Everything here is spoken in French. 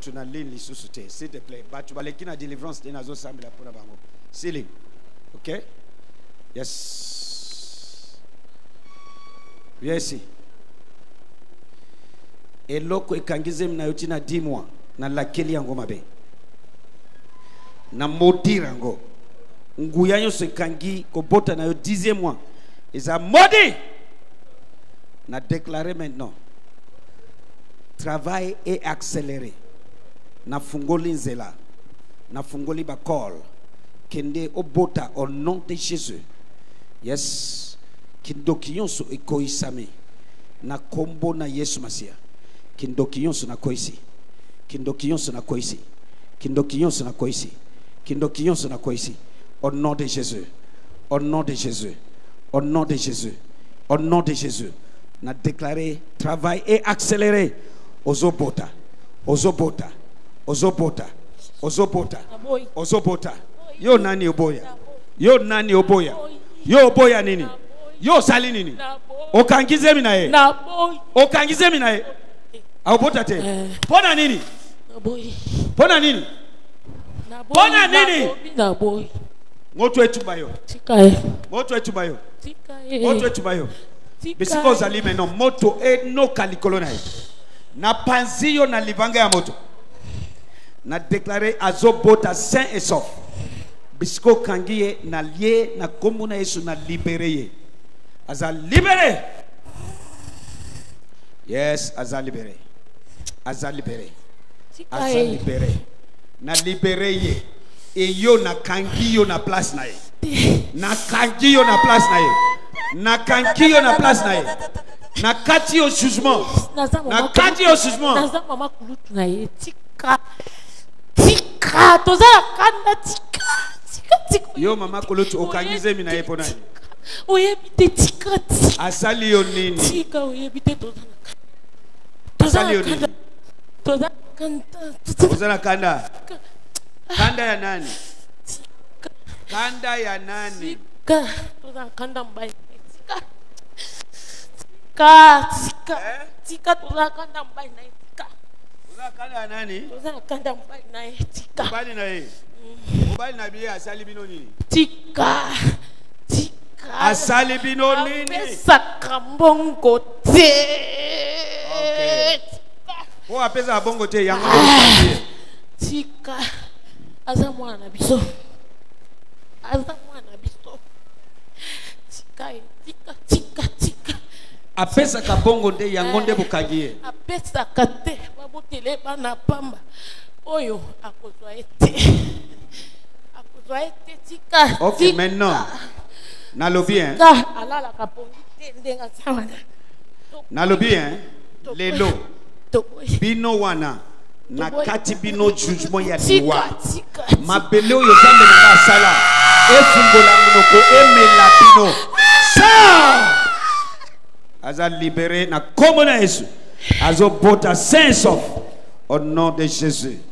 S'il te plaît. Délivrance de OK? Yes. Viens ici. Et loko ekangize mnayoti na dimwa na lakeli yango mabe. Na modira ngo. Nguyanyo se kangi kobota na yo 10e mois. Eza maudit. Na déclarer maintenant. Travail et accéléré. Na fungoli nzela. Na fungoli bakol. Kende obota au nom de Jésus. Yes. Kindokiyon so ekoisame. Na kombo na Yesu Masia. Kindokiyon so na koisi. Kindokiyon so na koisi. Kindokiyon so na koisi. Kindokiyon so na koisi. Au nom de Jésus. Au nom de Jésus. Au nom de Jésus. Au nom de Jésus. Na déclaré travail et accéléré. Ozobota. Ozobota. Ozobota. Ozobota. Ozobota. Yo nani oboya. Yo nani oboya. Yo oboya nini. Yo sali nini. Okangize mina ye. Okangize mina ye. Aobota te. Pona nini. Pona nini. Pona nini. Ngoto etubayo. Tikae. Ngoto etubayo. Tikae. Ngoto etubayo. Bisiko uzali meno moto eno kalikolona ye. Na panziyo na livanga ya moto. Na deklare azobota sain et sauf. Bisko kangiye na lié na komuna Yesu na libéré. Aza libéré. Yes, aza libéré. Aza libéré. Aza libéré. Na libéré et yo na kangiyo na place na ye. Na kangiyo na place na ye. Na kangiyo na place na ye. Na kati au jugement. Na kati au jugement. Na za mama kulutu na ye. Tika. Tika. Toza kanda tika. Yo mama kolotu okangize mina epona. Oye bite tika tika. Asali yo nini? Tika oye bite tozana. Asali yo nini? Tozana kanda. Tozana kanda. Kanda ya nani? Kanda ya nani? Tika. Tozana kanda mbaye. Tika. Tika tika. Tika tozana kanda mbaye na tika. Tozana kanda ya nani? Tozana kanda mbaye na tika. Mbaye na ye. Mobile na biye asali binoni. Tika. Tika. Asali binoni. Pesa kambongo te. Okay. Wo apesa bongo te yango. Tika. Aza mwana biso. Aza mwana biso. Tika, tika, tika, tika. Apesa kabongo nde yango nde bukagie. Apesa kate babutile bana pamba. Oyo akozwa ete. Ok, maintenant, nalobien. Nalobien, les lots. Binowana, nakati bino jugement ya diwa. Mabelo yozambe na sala. Efungola munoko emela bino. Sa! Aza libéré na komona Yesu. Azo bota saint sauf au nom de Jésus.